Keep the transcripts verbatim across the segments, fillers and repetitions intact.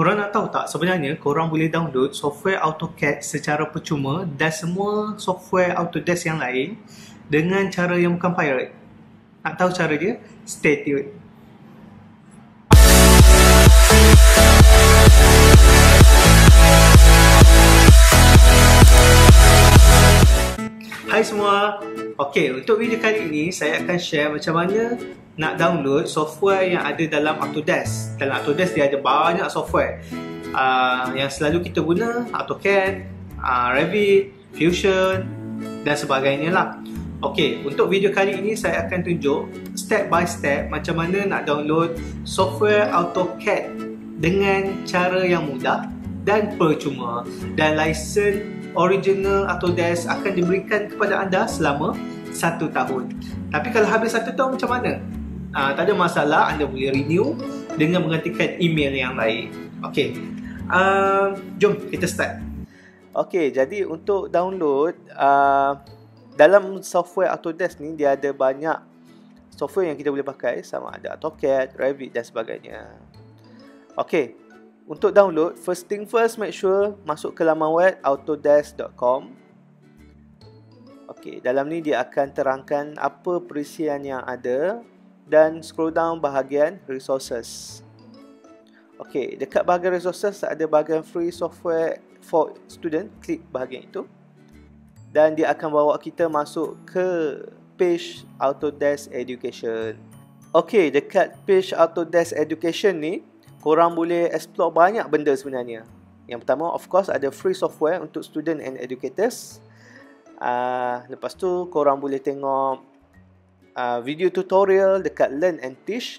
Korang nak tahu tak, sebenarnya korang boleh download software AutoCAD secara percuma dan semua software Autodesk yang lain dengan cara yang bukan pirate. Nak tahu cara dia? Stay tuned. Hai semua. Okey, untuk video kali ini saya akan share macam mana nak download software yang ada dalam Autodesk. Dalam Autodesk dia ada banyak software uh, yang selalu kita guna, AutoCAD, uh, Revit, Fusion dan sebagainya lah. Okey, untuk video kali ini saya akan tunjuk step by step macam mana nak download software AutoCAD dengan cara yang mudah dan percuma, dan license original Autodesk akan diberikan kepada anda selama satu tahun. Tapi kalau habis satu tahun macam mana? Uh, tak ada masalah, anda boleh renew dengan menggantikan email yang lain. Okey, uh, jom kita start. Okey, jadi untuk download uh, dalam software Autodesk ni dia ada banyak software yang kita boleh pakai, sama ada AutoCAD, Revit dan sebagainya. Okey, untuk download, first thing first, make sure masuk ke laman web autodesk dot com. Okey, dalam ni dia akan terangkan apa perisian yang ada. Dan scroll down bahagian resources. Okey, dekat bahagian resources ada bahagian free software for student. Klik bahagian itu dan dia akan bawa kita masuk ke page Autodesk Education. Okey, dekat page Autodesk Education ni korang boleh explore banyak benda sebenarnya. Yang pertama, of course, ada free software untuk student and educators. Uh, lepas tu korang boleh tengok Uh, video tutorial dekat Learn and Teach,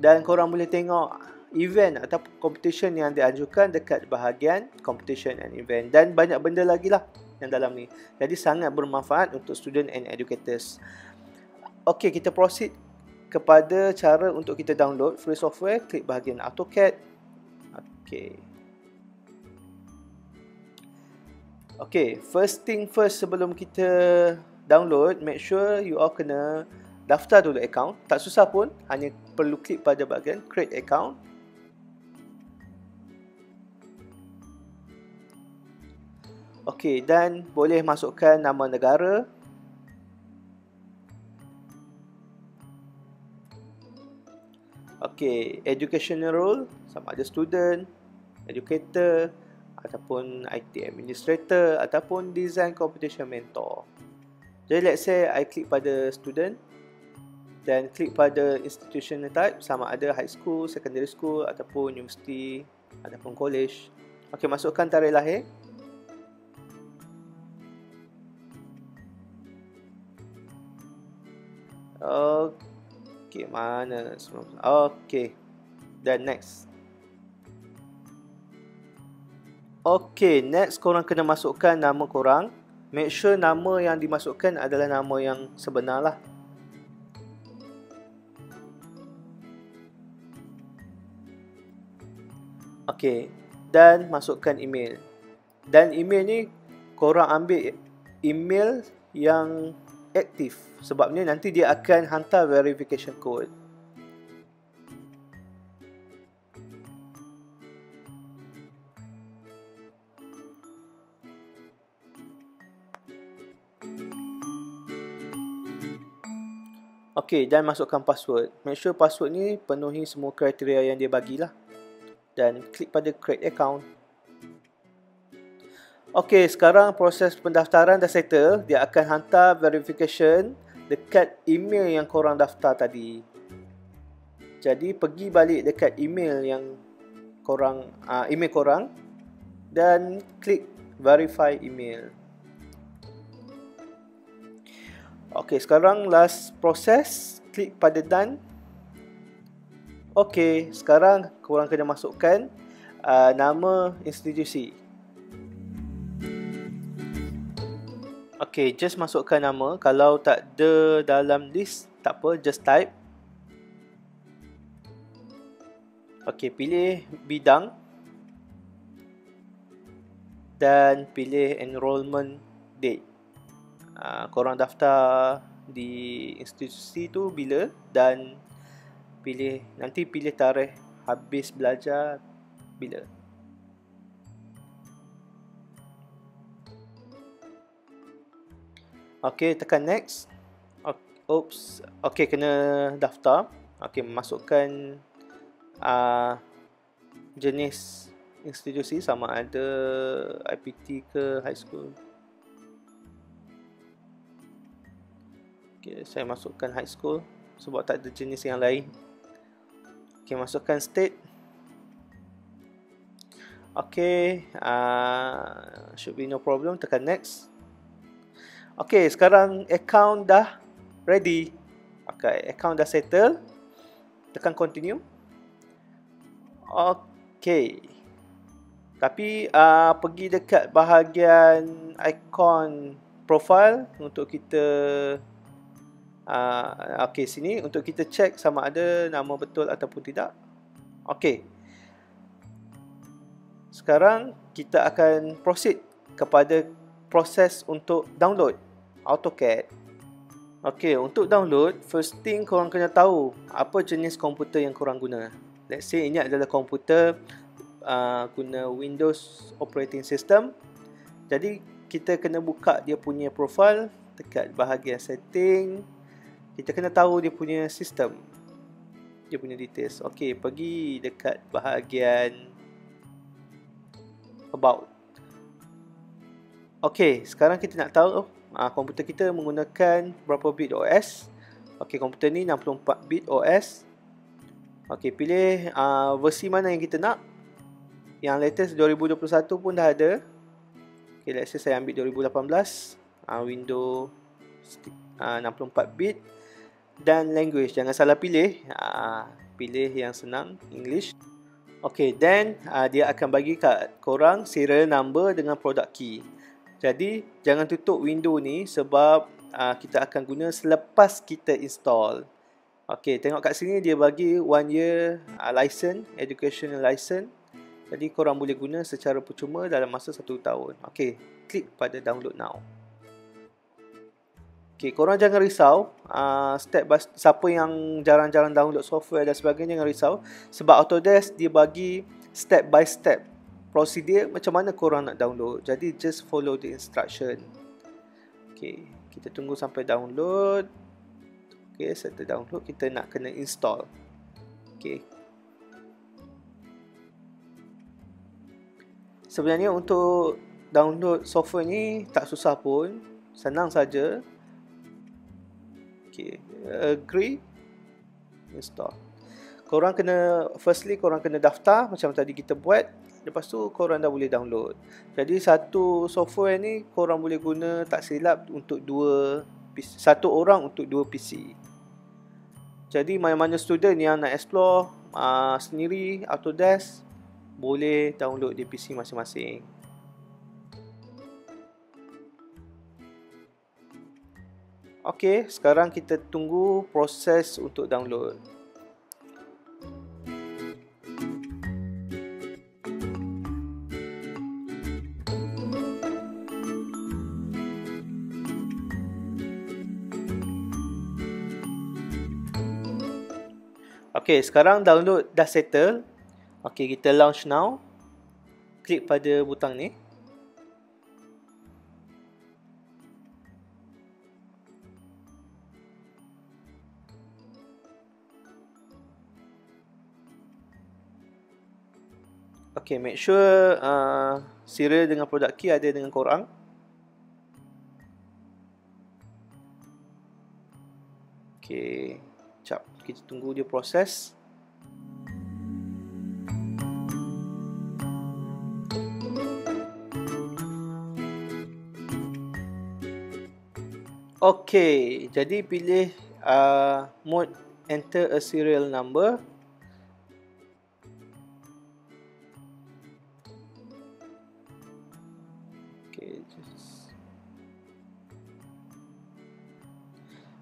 dan korang boleh tengok event atau competition yang dianjurkan dekat bahagian competition and event, dan banyak benda lagi lah yang dalam ni. Jadi sangat bermanfaat untuk student and educators. Okey, kita proceed kepada cara untuk kita download free software. Klik bahagian AutoCAD. Okey. Okey, first thing first, sebelum kita download, make sure you all kena daftar dulu account. Tak susah pun, hanya perlu klik pada bahagian create account. Okey, dan boleh masukkan nama negara. Okey, educational role, sama ada student, educator ataupun I T administrator ataupun design competition mentor. Jadi let's say I klik pada student dan klik pada institutional type, sama ada high school, secondary school ataupun university ataupun college. Okey, masukkan tarikh lahir. Okey, mana? Okey. Dan next. Okey, next korang kena masukkan nama korang. Make sure nama yang dimasukkan adalah nama yang sebenar lah. Okey, dan masukkan email. Dan email ni korang ambil email yang aktif, sebabnya nanti dia akan hantar verification code. Okey, dan masukkan password. Make sure password ni penuhi semua kriteria yang dia bagilah. Dan klik pada create account. Okey, sekarang proses pendaftaran dah settle. Dia akan hantar verification dekat email yang korang daftar tadi. Jadi pergi balik dekat email yang korang uh, email korang dan klik verify email. Okey, sekarang last proses, klik pada done. Okey, sekarang korang kena masukkan uh, nama institusi. Okey, just masukkan nama. Kalau tak ada dalam list, tak apa, just type. Okey, pilih bidang dan pilih enrollment date. Uh, korang daftar di institusi tu bila, dan pilih nanti pilih tarikh habis belajar bilir. Okey, tekan next. Oops. Okey, kena daftar. Okey, masukkan uh, jenis institusi, sama ada I P T ke high school. Okey, saya masukkan high school sebab tak ada jenis yang lain. Okey, masukkan state. Okey, uh, should be no problem. Tekan next. Okey, sekarang account dah ready. Okay, account dah settle. Tekan continue. Okay. Tapi uh, pergi dekat bahagian icon profile untuk kita uh, okay, sini untuk kita check sama ada nama betul ataupun tidak. Okay. Sekarang kita akan proceed kepada proses untuk download AutoCAD. Okey, untuk download, first thing korang kena tahu apa jenis komputer yang korang guna. Let's say ini adalah komputer uh, guna Windows operating system. Jadi kita kena buka dia punya profile dekat bahagian setting. Kita kena tahu dia punya sistem, dia punya details. Okey, pergi dekat bahagian about. Okey, sekarang kita nak tahu oh, Uh, komputer kita menggunakan berapa bit O S. Okey, komputer ni enam puluh empat bit O S. Okey, pilih uh, versi mana yang kita nak. Yang latest dua ribu dua puluh satu pun dah ada. Okey, let's say saya ambil dua ribu lapan belas. uh, Windows uh, enam puluh empat bit. Dan language, jangan salah pilih. uh, Pilih yang senang, English. Okey, then uh, dia akan bagi kat korang serial number dengan product key. Jadi, jangan tutup window ni sebab uh, kita akan guna selepas kita install. Okey, tengok kat sini dia bagi one year uh, license, educational license. Jadi, korang boleh guna secara percuma dalam masa satu tahun. Okey, klik pada download now. Okey, korang jangan risau. Uh, step by step, siapa yang jarang-jarang download software dan sebagainya, jangan risau. Sebab Autodesk dia bagi step by step. Prosedur macam mana korang nak download. Jadi just follow the instruction. Okay, kita tunggu sampai download. Okay, setelah download kita nak kena install. Okay. Sebenarnya untuk download software ni tak susah pun, senang saja. Okay, agree, install. Korang kena, firstly korang kena daftar macam tadi kita buat. Lepas tu korang dah boleh download. Jadi satu software ni korang boleh guna tak silap untuk dua, satu orang untuk dua P C. Jadi mana-mana student yang nak explore uh, sendiri Autodesk boleh download di P C masing-masing. Okey, sekarang kita tunggu proses untuk download. Okey, sekarang download dah settle. Okey, kita launch now. Klik pada butang ni. Okey, make sure uh, serial dengan product key ada dengan korang. Okey, sekejap, kita tunggu dia proses. Okey, jadi pilih uh, mode enter a serial number. Okey, just...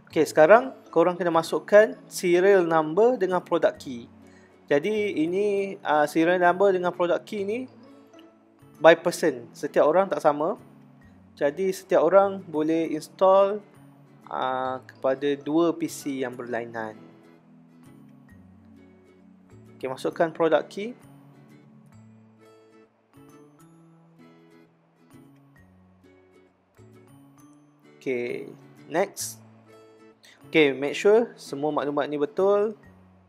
Okey, sekarang korang kena masukkan serial number dengan product key. Jadi ini uh, serial number dengan product key ni by person. Setiap orang tak sama. Jadi setiap orang boleh install uh, kepada dua P C yang berlainan. Okey, masukkan product key. Okay, next. Okay, make sure semua maklumat ni betul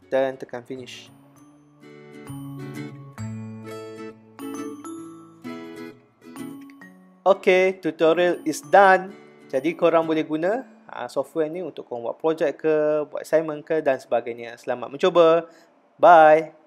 dan tekan finish. Okay, tutorial is done. Jadi korang boleh guna ha, software ni untuk korang buat projek ke, buat assignment ke dan sebagainya. Selamat mencuba. Bye.